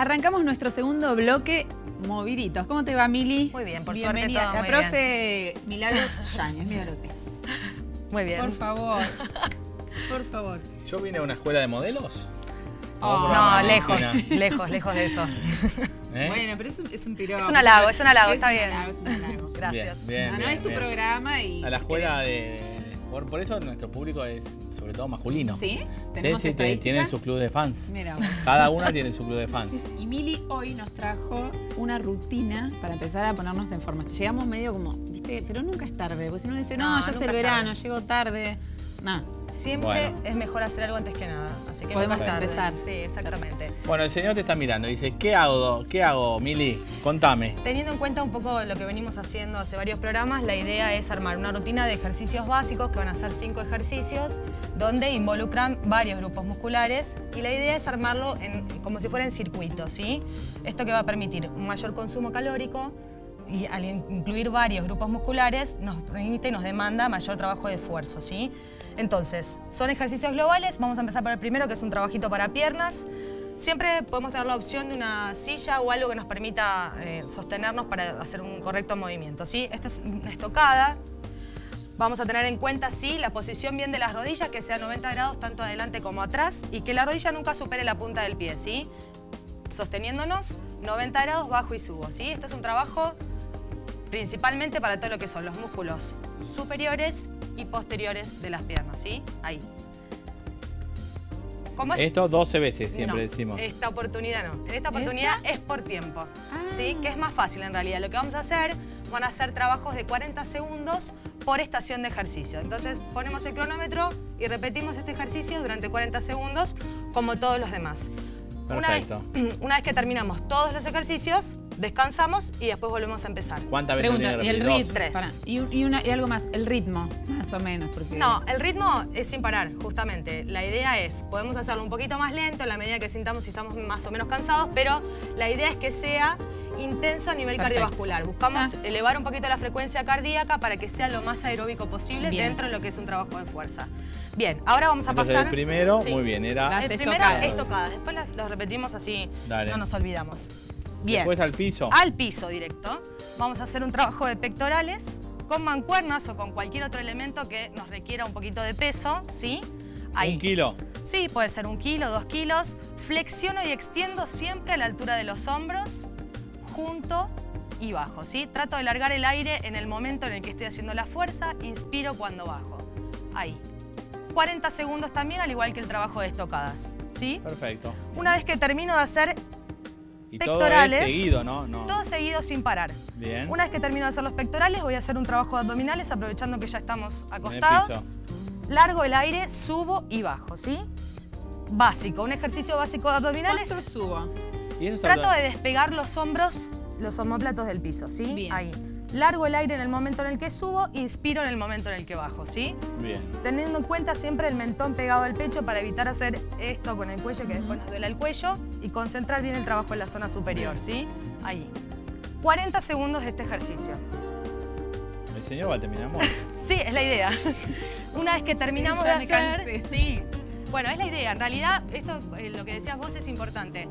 Arrancamos nuestro segundo bloque moviditos. ¿Cómo te va, Mili? Muy bien, por bienvenida suerte todo acá, muy profe bien. Milagros Yañez, Milagros. Muy bien. Por favor, por favor. ¿Yo vine a una escuela de modelos? Oh, no, lejos, lejos de eso. ¿Eh? Bueno, pero es un piropo. Es un halago, está bien. Es un halago. Gracias. Bien, bien, es tu bien. Programa y... A la escuela de... Por eso nuestro público es sobre todo masculino. ¿Sí? ¿Tenemos sí, sí, tienen su club de fans. Mira, bueno. Cada una tiene su club de fans. Y Mili hoy nos trajo una rutina para empezar a ponernos en forma. Llegamos medio como, viste, pero nunca es tarde. Porque si uno dice, no, ya es el verano, llego tarde. Nada. Siempre bueno. Es mejor hacer algo antes que nada. Así que podemos empezar. Sí, exactamente. Bueno, el señor te está mirando y dice, ¿qué hago, Mili? Contame. Teniendo en cuenta un poco lo que venimos haciendo hace varios programas, la idea es armar una rutina de ejercicios básicos, que van a ser 5 ejercicios, donde involucran varios grupos musculares. Y la idea es armarlo como si fueran circuitos, ¿sí? Esto que va a permitir un mayor consumo calórico, y al incluir varios grupos musculares nos permite y nos demanda mayor trabajo de esfuerzo, ¿sí? Entonces, son ejercicios globales. Vamos a empezar por el primero, que es un trabajito para piernas. Siempre podemos tener la opción de una silla o algo que nos permita sostenernos para hacer un correcto movimiento, ¿sí? Esta es una estocada. Vamos a tener en cuenta, sí, la posición bien de las rodillas, que sea 90 grados tanto adelante como atrás y que la rodilla nunca supere la punta del pie, ¿sí? Sosteniéndonos 90 grados bajo y subo, ¿sí? Este es un trabajo principalmente para todo lo que son los músculos superiores y posteriores de las piernas, ¿sí? Ahí. ¿Cómo es? Esto 12 veces siempre no, decimos. Esta oportunidad no. En esta oportunidad ¿esta? Es por tiempo, ah. ¿Sí? Que es más fácil en realidad. Lo que vamos a hacer, van a ser trabajos de 40 segundos por estación de ejercicio. Entonces ponemos el cronómetro y repetimos este ejercicio durante 40 segundos como todos los demás. Perfecto. Una vez que terminamos todos los ejercicios, descansamos y después volvemos a empezar. ¿Cuántas veces? Pregunta, ¿y el ritmo? 3. Pará, y algo más, el ritmo, más o menos. Porque... No, el ritmo es sin parar, justamente. La idea es, podemos hacerlo un poquito más lento en la medida que sintamos si estamos más o menos cansados, pero la idea es que sea intenso a nivel perfecto. Cardiovascular. Buscamos elevar un poquito la frecuencia cardíaca para que sea lo más aeróbico posible bien. Dentro de lo que es un trabajo de fuerza. Bien, ahora vamos a entonces pasar... El primero, sí. Muy bien, era... El primero es tocada, después los repetimos así, dale. No nos olvidamos. Bien. Después al piso. Al piso directo. Vamos a hacer un trabajo de pectorales con mancuernas o con cualquier otro elemento que nos requiera un poquito de peso, ¿sí? Ahí. ¿Un kilo? Sí, puede ser 1 kilo, 2 kilos. Flexiono y extiendo siempre a la altura de los hombros, junto y bajo, ¿sí? Trato de largar el aire en el momento en el que estoy haciendo la fuerza, inspiro cuando bajo. Ahí. 40 segundos también, al igual que el trabajo de estocadas, ¿sí? Perfecto. Una vez que termino de hacer... Y pectorales, todo seguido, ¿no? No. Todo seguido sin parar. Bien. Una vez que termino de hacer los pectorales, voy a hacer un trabajo de abdominales, aprovechando que ya estamos acostados. El largo el aire, subo y bajo, ¿sí? Básico, un ejercicio básico de abdominales. ¿Cuánto subo? ¿Y eso trato de despegar los hombros, los omóplatos del piso, ¿sí? Bien. Ahí. Largo el aire en el momento en el que subo, inspiro en el momento en el que bajo, ¿sí? Bien. Teniendo en cuenta siempre el mentón pegado al pecho para evitar hacer esto con el cuello, que después nos duela el cuello, y concentrar bien el trabajo en la zona superior, bien. ¿Sí? Ahí. 40 segundos de este ejercicio. El señor va a terminar muerto. Sí, es la idea. Una vez que terminamos ya de hacer... Sí. Bueno, es la idea. En realidad, esto, lo que decías vos es importante.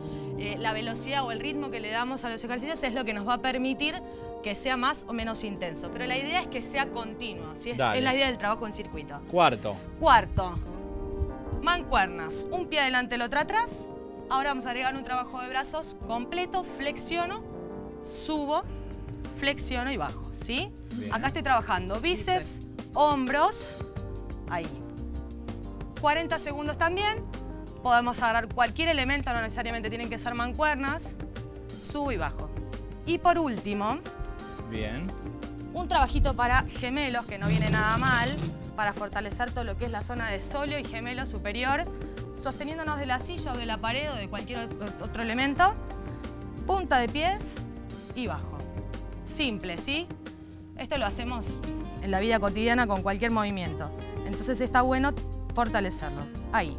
La velocidad o el ritmo que le damos a los ejercicios es lo que nos va a permitir que sea más o menos intenso. Pero la idea es que sea continuo, ¿sí? Es la idea del trabajo en circuito. Cuarto. Cuarto. Mancuernas. Un pie adelante, el otro atrás. Ahora vamos a agregar un trabajo de brazos completo. Flexiono, subo, flexiono y bajo, ¿sí? Bien. Acá estoy trabajando bíceps, hombros, ahí. 40 segundos también, podemos agarrar cualquier elemento, no necesariamente tienen que ser mancuernas, subo y bajo. Y por último, bien. Un trabajito para gemelos, que no viene nada mal, para fortalecer todo lo que es la zona de sóleo y gemelo superior, sosteniéndonos de la silla o de la pared o de cualquier otro elemento, punta de pies y bajo. Simple, ¿sí? Esto lo hacemos en la vida cotidiana con cualquier movimiento, entonces está bueno fortalecernos. Ahí.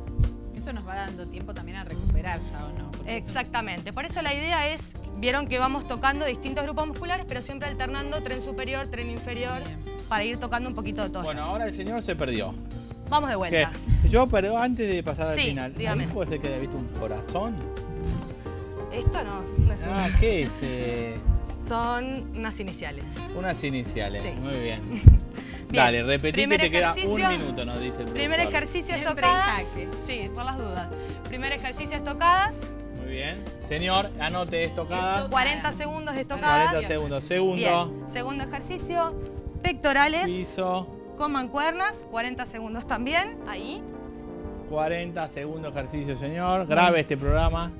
Eso nos va dando tiempo también a recuperar ya, ¿o no? Porque exactamente. Eso... Por eso la idea es, vieron que vamos tocando distintos grupos musculares, pero siempre alternando tren superior, tren inferior, bien. Para ir tocando un poquito de todo. Bueno, ahora el señor se perdió. Vamos de vuelta. ¿Qué? Yo, pero antes de pasar sí, al final, dígame. ¿Puede ser que haya visto un corazón? Esto no es una... ¿Qué es? Son unas iniciales. Unas iniciales, sí. Muy bien. Dale, repetí que te queda un minuto, nos dice el profesor. Primer ejercicio, estocadas. Sí, por las dudas. Primer ejercicio, estocadas. Muy bien. Señor, anote estocadas. 40 segundos de estocadas. 40 segundos. Segundo. Bien. Segundo ejercicio, pectorales. Piso. Con mancuernas. 40 segundos también, ahí. 40 segundos ejercicio, señor. Grabe este programa.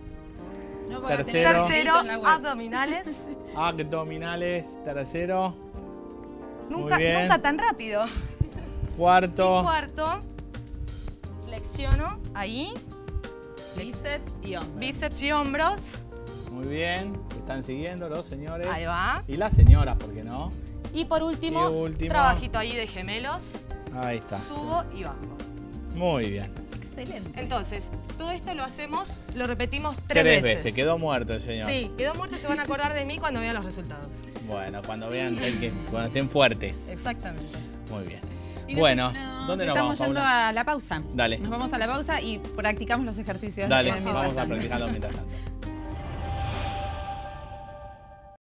No, tercero, abdominales. Abdominales, tercero. Nunca tan rápido. Cuarto. Y cuarto. Flexiono, ahí. Bíceps y hombros. Bíceps y hombros. Muy bien. Están siguiendo los señores. Ahí va. Y las señoras, ¿por qué no? Y por último, trabajito ahí de gemelos. Ahí está. Subo y bajo. Muy bien. Excelente. Entonces, todo esto lo hacemos, lo repetimos tres veces. Quedó muerto el señor. Sí, quedó muerto, se van a acordar de mí cuando vean los resultados. Bueno, cuando vean, cuando estén fuertes. Exactamente. Muy bien. Bueno, ¿dónde nos vamos, Paula? Estamos yendo a la pausa. Dale. Nos vamos a la pausa y practicamos los ejercicios. Dale, vamos a practicarlos mientras tanto.